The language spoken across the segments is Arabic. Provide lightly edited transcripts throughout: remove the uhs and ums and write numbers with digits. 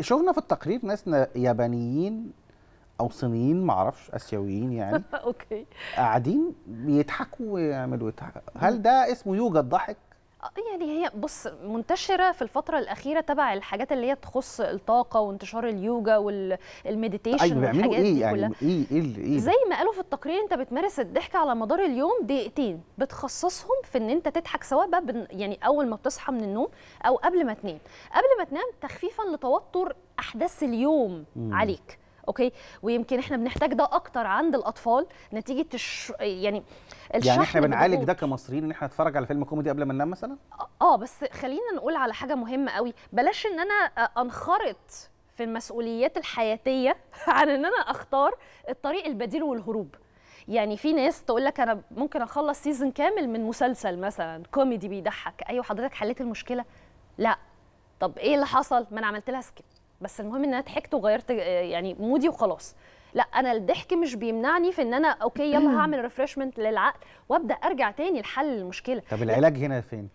شفنا في التقرير ناس يابانيين او صينيين معرفش اسيويين يعني اوكي قاعدين بيضحكوا ويعملوا هل ده اسمه يوجد ضحك؟ يعني هي بص منتشرة في الفترة الأخيرة تبع الحاجات اللي هي تخص الطاقة وانتشار اليوجا والميديتيشن والحاجات دي كلها. يعني إيه زي ما قالوا في التقرير أنت بتمارس الضحك على مدار اليوم دقيقتين بتخصصهم في أن أنت تضحك سواء بقى يعني أول ما بتصحى من النوم أو قبل ما تنام. تخفيفا لتوتر أحداث اليوم عليك. اوكي ويمكن احنا بنحتاج ده اكتر عند الاطفال نتيجه يعني احنا بنعالج ده كمصريين ان احنا نتفرج على فيلم كوميدي قبل ما ننام مثلا بس خلينا نقول على حاجه مهمه قوي، بلاش ان انا انخرط في المسؤوليات الحياتيه عن ان انا اختار الطريق البديل والهروب. يعني في ناس تقول لك انا ممكن اخلص سيزون كامل من مسلسل مثلا كوميدي بيضحك. ايوه حضرتك حليت المشكله؟ لا. طب ايه اللي حصل؟ ما انا عملت لها سكيب بس المهم ان انا ضحكت وغيرت يعني مودي وخلاص. لا انا الضحك مش بيمنعني في ان انا اوكي يلا هعمل ريفرشمنت للعقل وابدا ارجع تاني لحل المشكله. طب العلاج هنا فين؟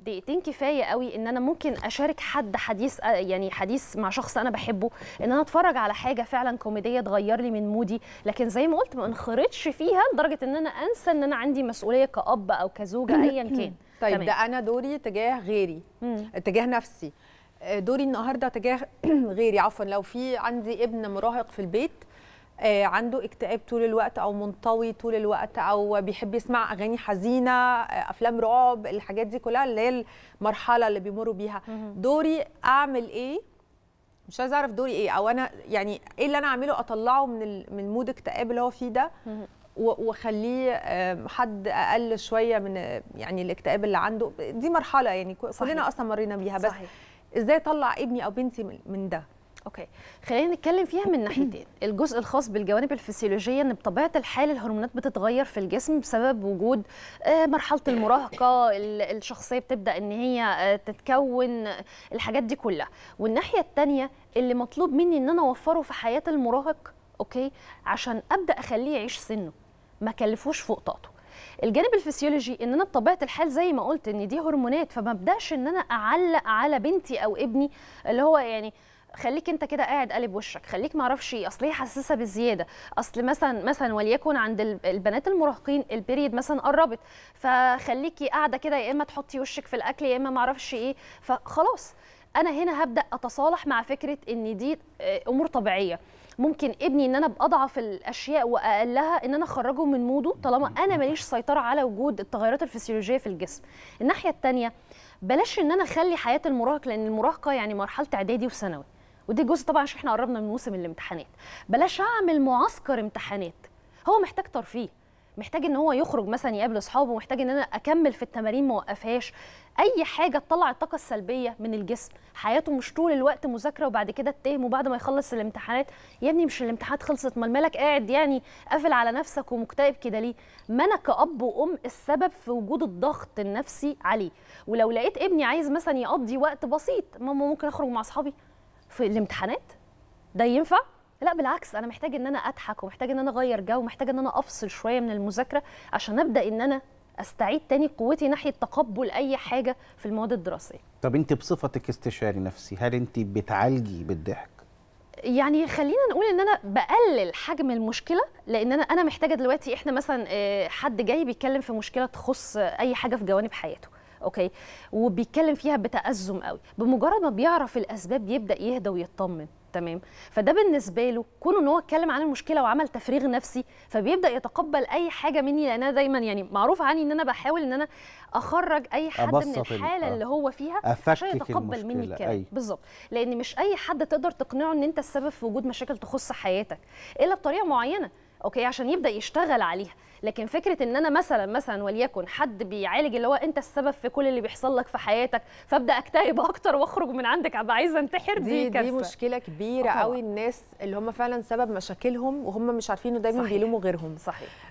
دقيقتين كفايه قوي ان انا ممكن اشارك حد حديث يعني حديث مع شخص انا بحبه، ان انا اتفرج على حاجه فعلا كوميديه تغير لي من مودي، لكن زي ما قلت ما انخرطش فيها لدرجه ان انا انسى ان انا عندي مسؤوليه كأب او كزوجه ايا كان. طيب تمام. ده انا دوري تجاه غيري، تجاه نفسي. دوري النهارده تجاه غيري، عفوا لو في عندي ابن مراهق في البيت عنده اكتئاب طول الوقت او منطوي طول الوقت او بيحب يسمع اغاني حزينه، افلام رعب، الحاجات دي كلها اللي هي المرحله اللي بيمروا بيها، دوري اعمل ايه؟ مش عايزه اعرف دوري ايه او انا يعني ايه اللي انا اعمله اطلعه من مود الاكتئاب اللي هو فيه ده واخليه حد اقل شويه من يعني الاكتئاب اللي عنده. دي مرحله يعني كلنا اصلا مرينا بيها. بس صحيح. ازاي اطلع ابني او بنتي من ده؟ اوكي خلينا نتكلم فيها من ناحيتين، الجزء الخاص بالجوانب الفسيولوجيه ان بطبيعه الحال الهرمونات بتتغير في الجسم بسبب وجود مرحله المراهقه، الشخصيه بتبدا ان هي تتكون، الحاجات دي كلها. والناحيه الثانيه اللي مطلوب مني ان انا اوفره في حياه المراهق اوكي عشان ابدا اخليه يعيش سنه، ما كلفوش فوق طاقته. الجانب الفسيولوجي ان انا بطبيعه الحال زي ما قلت ان دي هرمونات، فما ابداش ان انا اعلق على بنتي او ابني اللي هو يعني خليك انت كده قاعد قالب وشك، خليك ما اعرفش ايه، اصل هي حساسه بالزياده، اصل مثلا وليكن عند البنات المراهقين البيريد مثلا قربت فخليكي قاعده كده يا اما تحطي وشك في الاكل يا اما ما اعرفش ايه. فخلاص انا هنا هبدا اتصالح مع فكره ان دي امور طبيعيه. ممكن ابني ان انا باضعف الاشياء واقلها ان انا اخرجه من موده طالما انا ماليش سيطره على وجود التغيرات الفسيولوجيه في الجسم. الناحيه الثانيه بلاش ان انا اخلي حياه المراهق، لان المراهقه يعني مرحله اعدادي وثانوي ودي جزء طبعا عشان احنا قربنا من موسم الامتحانات، بلاش اعمل معسكر امتحانات. هو محتاج ترفيه، محتاج ان هو يخرج مثلا يقابل اصحابه، محتاج ان انا اكمل في التمارين ما اوقفهاش، اي حاجه تطلع الطاقه السلبيه من الجسم. حياته مش طول الوقت مذاكره وبعد كده اتهم وبعد ما يخلص الامتحانات يا ابني مش الامتحانات خلصت، مال مالك قاعد يعني قافل على نفسك ومكتئب كده ليه؟ ما انا كأب وام السبب في وجود الضغط النفسي عليه. ولو لقيت ابني عايز مثلا يقضي وقت بسيط، ماما ممكن اخرج مع اصحابي في الامتحانات، ده ينفع؟ لا بالعكس، انا محتاج ان انا اضحك ومحتاج ان انا اغير جو ومحتاج ان انا افصل شويه من المذاكره عشان ابدا ان انا استعيد تاني قوتي ناحيه تقبل اي حاجه في المواد الدراسيه. طب انت بصفتك استشاري نفسي هل انت بتعالجي بالضحك؟ يعني خلينا نقول ان انا بقلل حجم المشكله، لان انا محتاجه دلوقتي احنا مثلا حد جاي بيتكلم في مشكله تخص اي حاجه في جوانب حياته اوكي وبيتكلم فيها بتأزم قوي، بمجرد ما بيعرف الاسباب يبدا يهدى ويطمن تمام. فده بالنسبه له كونه ان هو اتكلم عن المشكله وعمل تفريغ نفسي فبيبدا يتقبل اي حاجه مني، لان انا دايما يعني معروف عني ان انا بحاول ان انا اخرج اي حد من الحاله اللي هو فيها عشان يتقبل مني الكلام بالظبط، لان مش اي حد تقدر تقنعه ان انت السبب في وجود مشاكل تخص حياتك الا بطريقه معينه اوكي عشان يبدا يشتغل عليها. لكن فكره ان انا مثلا وليكن حد بيعالج اللي هو انت السبب في كل اللي بيحصل لك في حياتك فابدا اكتئب اكتر واخرج من عندك ابقى عايزه انتحر، دي مشكله كبيره قوي. الناس اللي هم فعلا سبب مشاكلهم وهم مش عارفين ودايما بيلوموا غيرهم. صحيح.